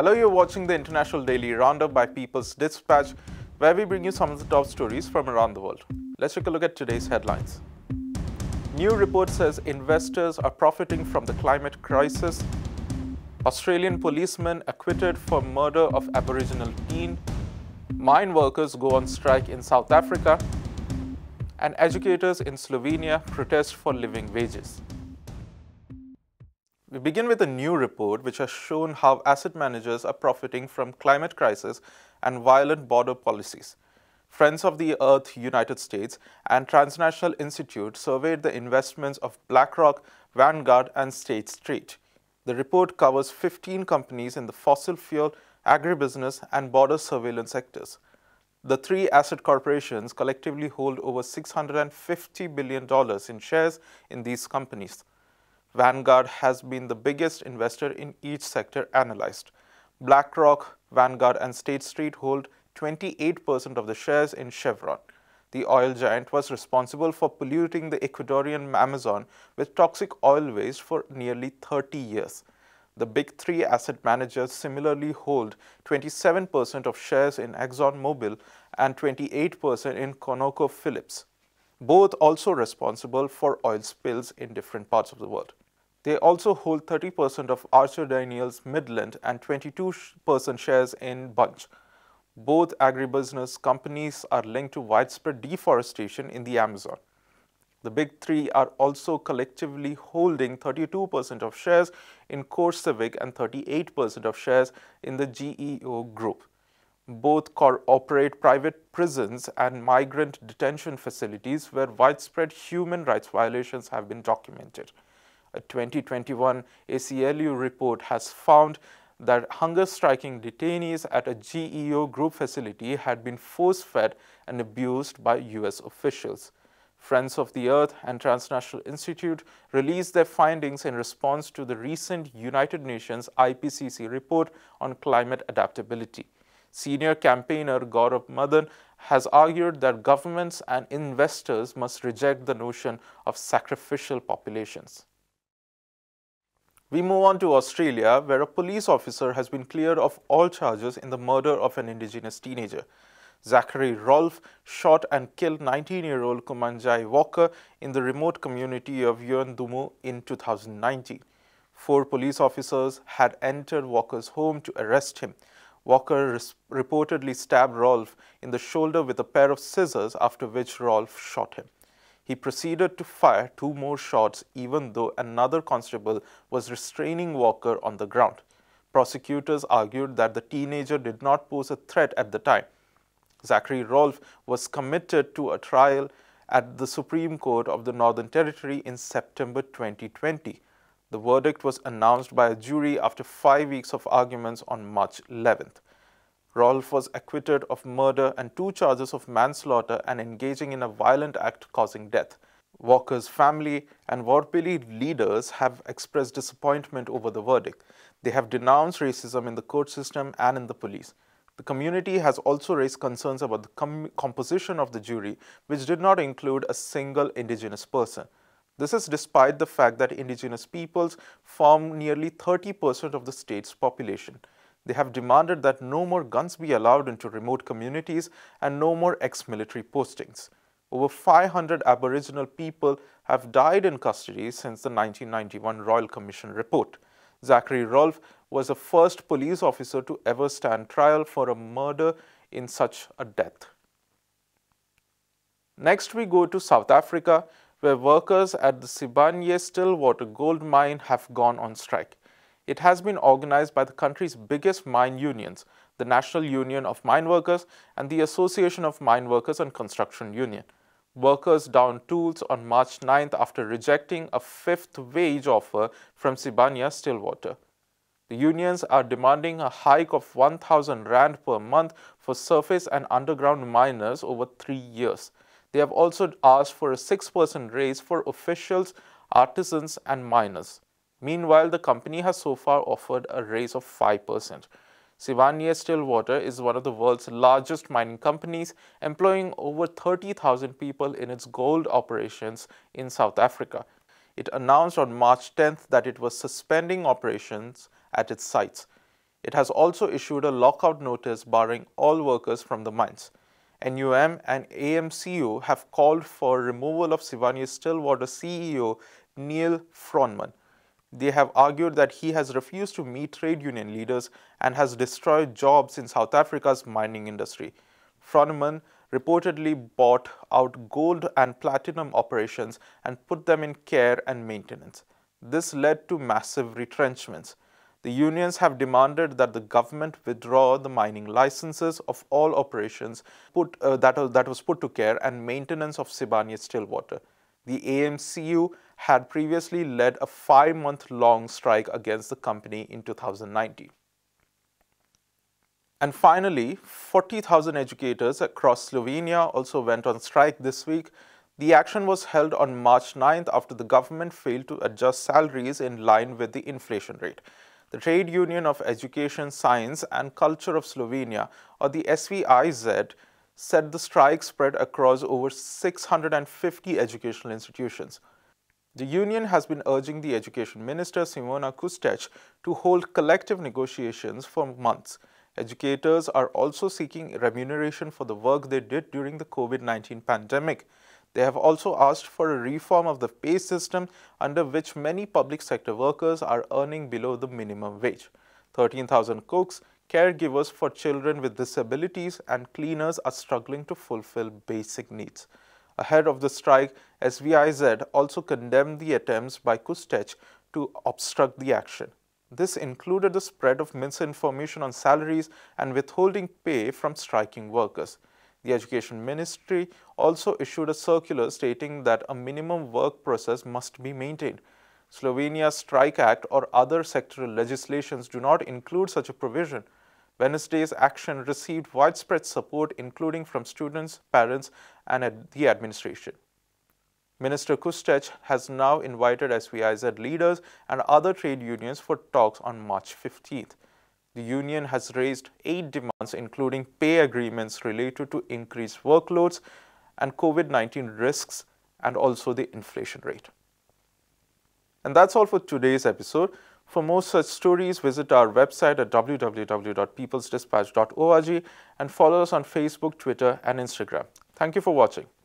Hello, you're watching the International Daily Roundup by People's Dispatch, where we bring you some of the top stories from around the world. Let's take a look at today's headlines. New report says investors are profiting from the climate crisis. Australian policeman acquitted for murder of Aboriginal teen. Mine workers go on strike in South Africa. And educators in Slovenia protest for living wages. We begin with a new report which has shown how asset managers are profiting from climate crisis and violent border policies. Friends of the Earth, United States and Transnational Institute surveyed the investments of BlackRock, Vanguard and State Street. The report covers 15 companies in the fossil fuel, agribusiness and border surveillance sectors. The three asset corporations collectively hold over $650 billion in shares in these companies. Vanguard has been the biggest investor in each sector analyzed. BlackRock, Vanguard and State Street hold 28% of the shares in Chevron. The oil giant was responsible for polluting the Ecuadorian Amazon with toxic oil waste for nearly 30 years. The big three asset managers similarly hold 27% of shares in ExxonMobil and 28% in ConocoPhillips, both also responsible for oil spills in different parts of the world. They also hold 30% of Archer Daniels Midland and 22% shares in Bunge. Both agribusiness companies are linked to widespread deforestation in the Amazon. The big three are also collectively holding 32% of shares in CoreCivic and 38% of shares in the GEO Group. Both operate private prisons and migrant detention facilities where widespread human rights violations have been documented. A 2021 ACLU report has found that hunger-striking detainees at a GEO Group facility had been force-fed and abused by US officials. Friends of the Earth and Transnational Institute released their findings in response to the recent United Nations IPCC report on climate adaptability. Senior campaigner Gaurav Madan has argued that governments and investors must reject the notion of sacrificial populations. We move on to Australia, where a police officer has been cleared of all charges in the murder of an indigenous teenager. Zachary Rolfe shot and killed 19-year-old Kumanjayi Walker in the remote community of Yuendumu in 2019. Four police officers had entered Walker's home to arrest him. Walker reportedly stabbed Rolfe in the shoulder with a pair of scissors, after which Rolfe shot him. He proceeded to fire two more shots, even though another constable was restraining Walker on the ground. Prosecutors argued that the teenager did not pose a threat at the time. Zachary Rolfe was committed to a trial at the Supreme Court of the Northern Territory in September 2020. The verdict was announced by a jury after 5 weeks of arguments on March 11th. Rolfe was acquitted of murder and two charges of manslaughter and engaging in a violent act causing death. Walker's family and Warlpiri leaders have expressed disappointment over the verdict. They have denounced racism in the court system and in the police. The community has also raised concerns about the composition of the jury, which did not include a single indigenous person. This is despite the fact that indigenous peoples form nearly 30% of the state's population. They have demanded that no more guns be allowed into remote communities and no more ex-military postings. Over 500 Aboriginal people have died in custody since the 1991 Royal Commission report. Zachary Rolfe was the first police officer to ever stand trial for a murder in such a death. Next, we go to South Africa, where workers at the Sibanye Stillwater gold mine have gone on strike. It has been organized by the country's biggest mine unions, the National Union of Mine Workers and the Association of Mine Workers and Construction Union. Workers downed tools on March 9th after rejecting a fifth wage offer from Sibanye Stillwater. The unions are demanding a hike of 1,000 Rand per month for surface and underground miners over 3 years. They have also asked for a 6% raise for officials, artisans and miners. Meanwhile, the company has so far offered a raise of 5%. Sibanye Stillwater is one of the world's largest mining companies, employing over 30,000 people in its gold operations in South Africa. It announced on March 10th that it was suspending operations at its sites. It has also issued a lockout notice barring all workers from the mines. NUM and AMCU have called for removal of Sibanye Stillwater CEO Neil Froneman. They have argued that he has refused to meet trade union leaders and has destroyed jobs in South Africa's mining industry. Froneman reportedly bought out gold and platinum operations and put them in care and maintenance. This led to massive retrenchments. The unions have demanded that the government withdraw the mining licenses of all operations that was put to care and maintenance of Sibanye Stillwater. The AMCU had previously led a 5-month-long strike against the company in 2019. And finally, 40,000 educators across Slovenia also went on strike this week. The action was held on March 9th after the government failed to adjust salaries in line with the inflation rate. The Trade Union of Education, Science and Culture of Slovenia, or the SVIZ, said the strike spread across over 650 educational institutions. The union has been urging the Education Minister, Simona Kustec, to hold collective negotiations for months. Educators are also seeking remuneration for the work they did during the COVID-19 pandemic. They have also asked for a reform of the pay system under which many public sector workers are earning below the minimum wage. 13,000 cooks, caregivers for children with disabilities and cleaners are struggling to fulfill basic needs. Ahead of the strike, SVIZ also condemned the attempts by Kustec to obstruct the action. This included the spread of misinformation on salaries and withholding pay from striking workers. The Education Ministry also issued a circular stating that a minimum work process must be maintained. Slovenia's Strike Act or other sectoral legislations do not include such a provision. Wednesday's action received widespread support, including from students, parents, and the administration. Minister Kustec has now invited SVIZ leaders and other trade unions for talks on March 15th. The union has raised 8 demands, including pay agreements related to increased workloads and COVID-19 risks and also the inflation rate. And that's all for today's episode. For more such stories, visit our website at www.peoplesdispatch.org and follow us on Facebook, Twitter, and Instagram. Thank you for watching.